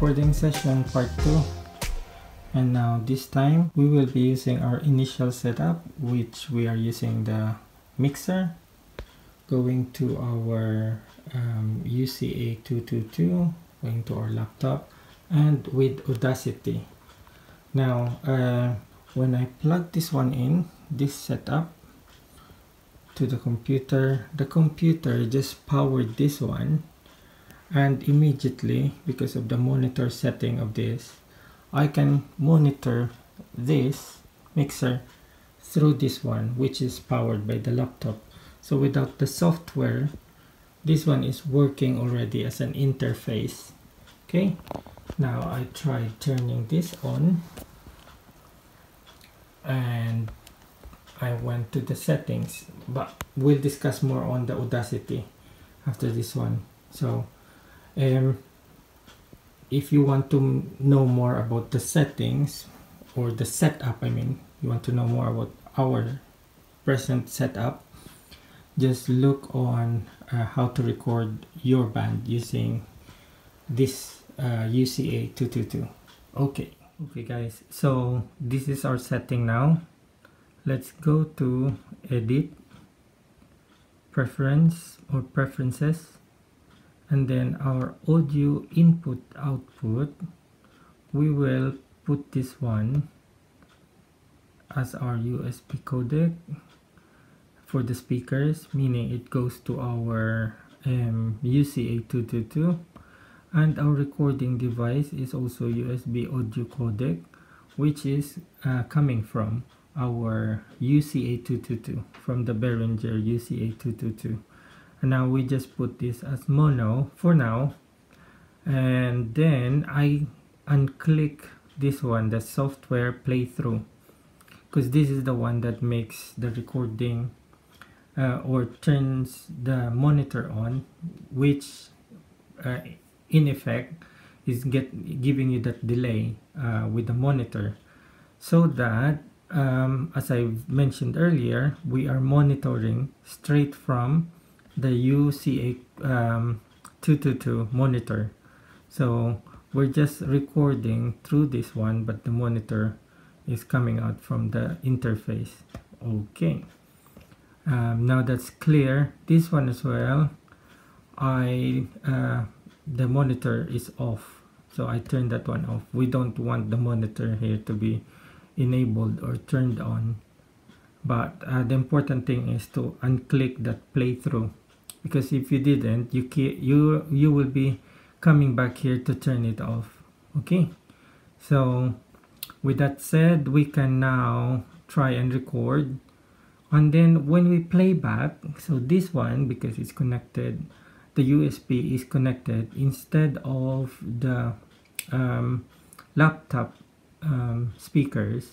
recording session part 2. And now this time we will be using our initial setup, which we are using the mixer, going to our UCA222, going to our laptop, and with Audacity. Now when I plug this one in, this setup, to the computer just powered this one, and immediately, because of the monitor setting of this, I can monitor this mixer through this one, which is powered by the laptop. So without the software, this one is working already as an interface. Okay, now I tried turning this on, and I went to the settings, but we'll discuss more on the Audacity after this one. So if you want to know more about the settings, or the setup, I mean, you want to know more about our present setup, just look on how to record your band using this UCA222. Okay guys, so this is our setting. Now let's go to edit, preference or preferences, and then our audio input output, we will put this one as our USB codec for the speakers, meaning it goes to our UCA222, and our recording device is also USB audio codec, which is coming from our UCA222, from the Behringer UCA222. And now we just put this as mono for now, and then I unclick this one, the software playthrough, because this is the one that makes the recording or turns the monitor on, which in effect is giving you that delay with the monitor, so that as I mentioned earlier, we are monitoring straight from the UCA222 monitor. So we're just recording through this one, but the monitor is coming out from the interface. Okay, now that's clear. This one as well, the monitor is off, so I turn that one off. We don't want the monitor here to be enabled or turned on, but the important thing is to unclick that playthrough, because if you didn't, you will be coming back here to turn it off. Okay, so with that said, we can now try and record, and then when we play back, so this one, because it's connected, the USB is connected instead of the laptop speakers,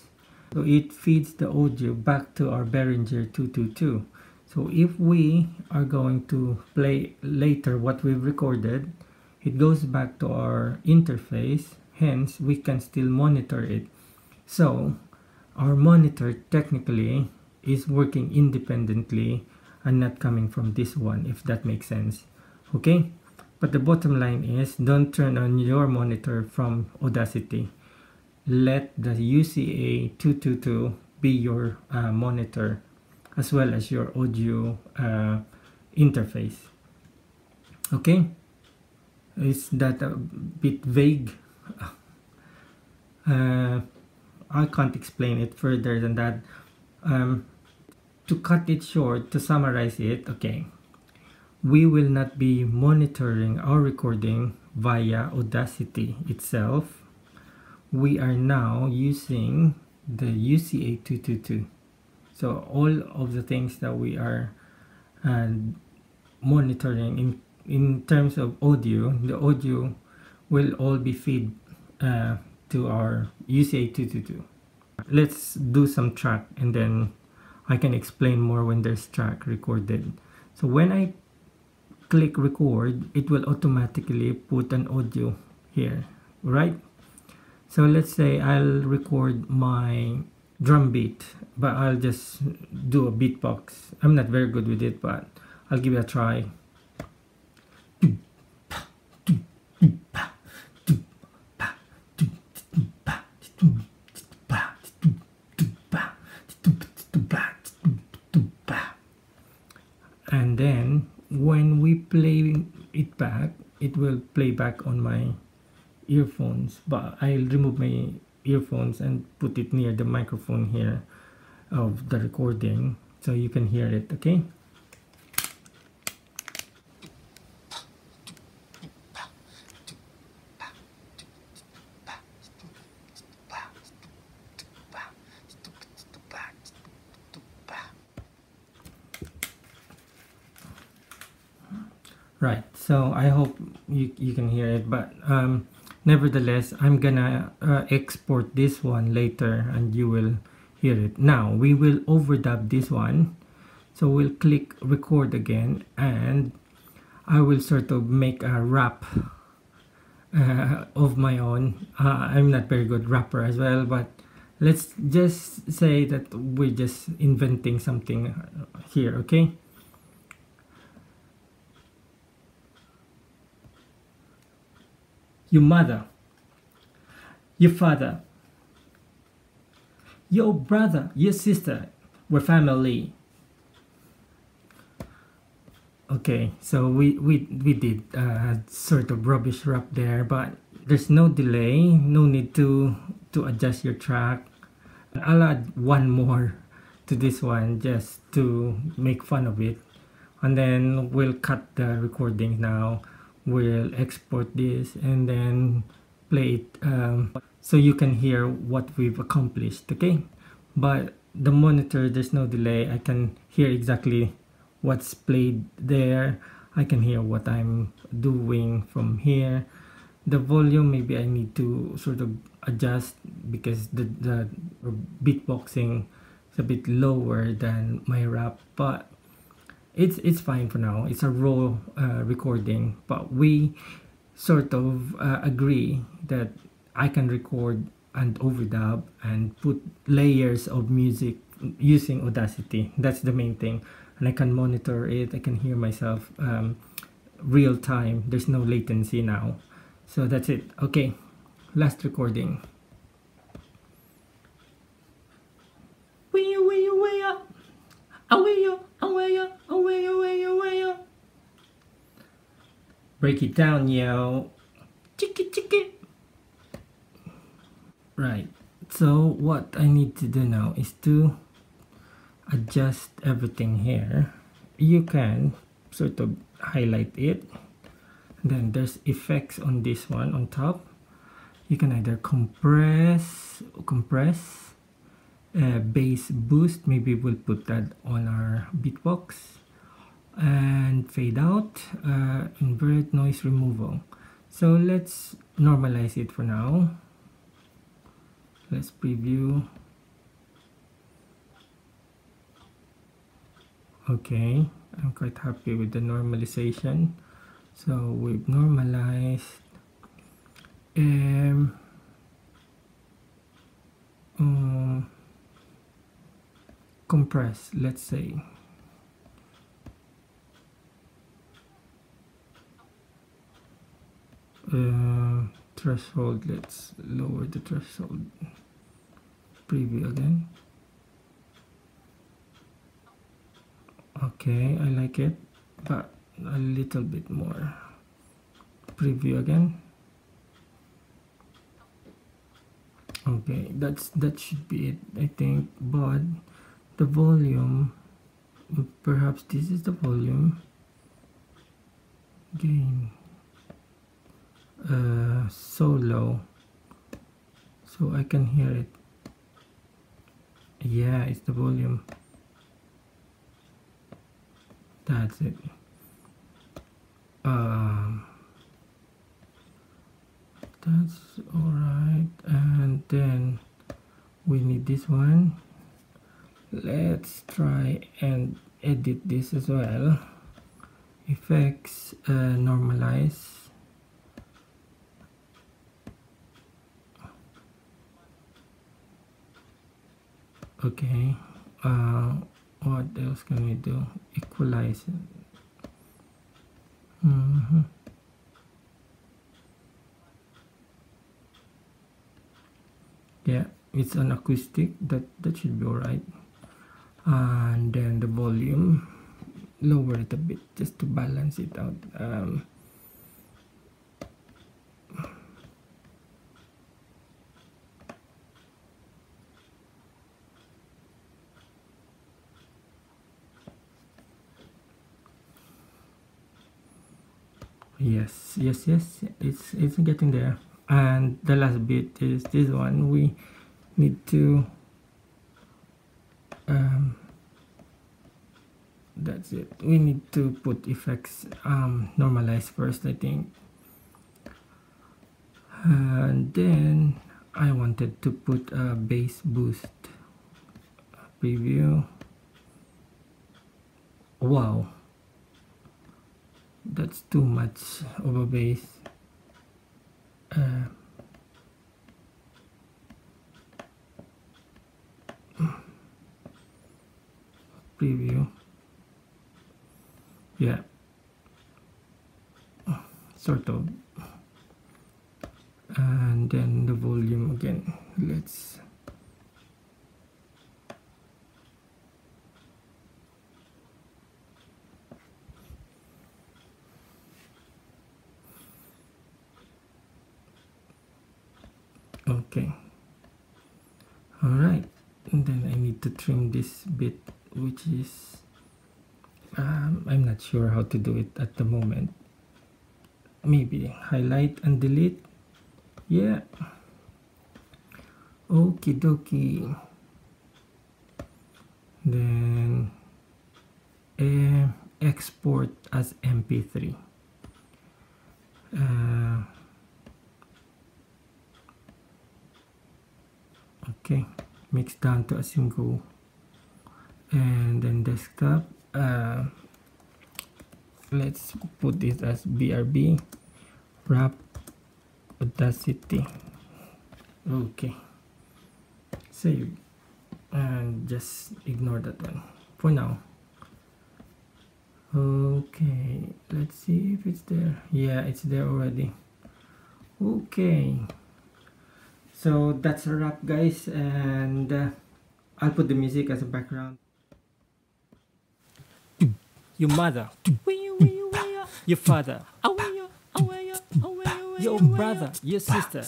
so it feeds the audio back to our Behringer 222. So if we are going to play later what we've recorded, it goes back to our interface, hence we can still monitor it. So our monitor technically is working independently and not coming from this one, if that makes sense. Okay, but the bottom line is, don't turn on your monitor from Audacity. Let the UCA222 be your monitor as well as your audio interface. Okay, is that a bit vague? I can't explain it further than that. To cut it short, to summarize it, okay, we will not be monitoring our recording via Audacity itself. We are now using the UCA222. So all of the things that we are monitoring in terms of audio, the audio will all be fed to our UCA222. Let's do some track, and then I can explain more when there's track recorded. So when I click record, it will automatically put an audio here, right? So let's say I'll record my drum beat, but I'll just do a beatbox. I'm not very good with it, but I'll give it a try. when we play it back, it will play back on my earphones, but I'll remove my earphones and put it near the microphone here of the recording so you can hear it, okay? Right, so I hope you can hear it, but nevertheless, I'm gonna export this one later and you will hear it. Now, we will overdub this one. So we'll click record again and I will sort of make a rap of my own. I'm not very good rapper as well, but let's just say that we're just inventing something here, okay? Your mother, your father, your brother, your sister, we're family. Okay, so we did sort of rubbish rap there, but there's no delay, no need to adjust your track. I'll add one more to this one just to make fun of it. And then we'll cut the recording now. We'll export this and then play it so you can hear what we've accomplished, okay? But the monitor, there's no delay. I can hear exactly what's played there. I can hear what I'm doing from here. The volume, maybe I need to sort of adjust because the beatboxing is a bit lower than my rap, but it's fine for now. It's a raw recording, but we sort of agree that I can record and overdub and put layers of music using Audacity. That's the main thing, and I can monitor it. I can hear myself real time. There's no latency now, so that's it. Okay, last recording. Break it down, yo. Chicky chicky. Right. So what I need to do now is to adjust everything here. You can sort of highlight it. Then there's effects on this one on top. You can either compress, bass boost. Maybe we'll put that on our beatbox. And fade out, invert, noise removal. So let's normalize it for now. Let's preview. Okay, I'm quite happy with the normalization. So we've normalized. Compress, let's say. Threshold, let's lower the threshold. Preview again. Okay, I like it, but a little bit more. Preview again. Okay, that should be it, I think. But the volume, perhaps this is the volume gain. So low, so I can hear it. Yeah, it's the volume. That's it. That's all right. And then we need this one. Let's try and edit this as well. Effects, normalize. Okay, what else can we do? Equalize it. Yeah, it's an acoustic, that should be all right. And then the volume, lower it a bit just to balance it out. Yes, it's getting there. And the last bit is this one. We need to that's it. We need to put effects normalize first, I think, and then I wanted to put a bass boost preview. Wow, that's too much of a bass. Preview, yeah, sort of, and then the volume again. Let's okay. All right, and then I need to trim this bit, which is I'm not sure how to do it at the moment. Maybe highlight and delete. Yeah, okie dokie. Then export as mp3. Okay, mix down to a single, and then desktop. Let's put this as brb wrap Audacity. Okay, save, and just ignore that one for now. Okay, let's see if it's there. Yeah, it's there already. Okay, so that's a wrap, guys, and I'll put the music as a background. Your mother, your father, your brother, your sister.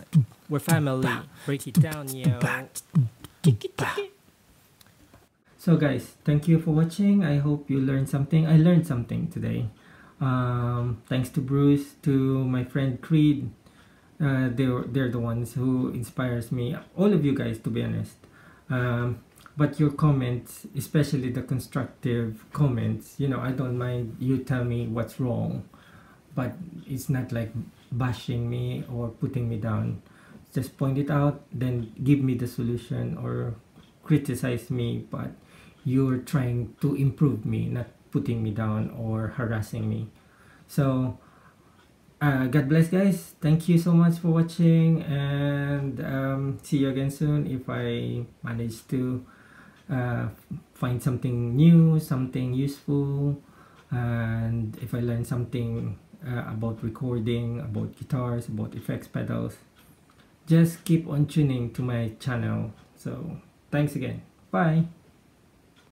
We're family. Break it down, yo. So, guys, thank you for watching. I hope you learned something. I learned something today. Thanks to Bruce, to my friend Creed. They're the ones who inspires me, all of you guys, to be honest. But your comments, especially the constructive comments, you know, I don't mind you tell me what's wrong, but it's not like bashing me or putting me down. Just point it out, then give me the solution or criticize me, but you're trying to improve me, not putting me down or harassing me. So God bless, guys. Thank you so much for watching, and see you again soon if I manage to find something new, something useful, and if I learn something about recording, about guitars, about effects pedals. Just keep on tuning to my channel. So thanks again. Bye.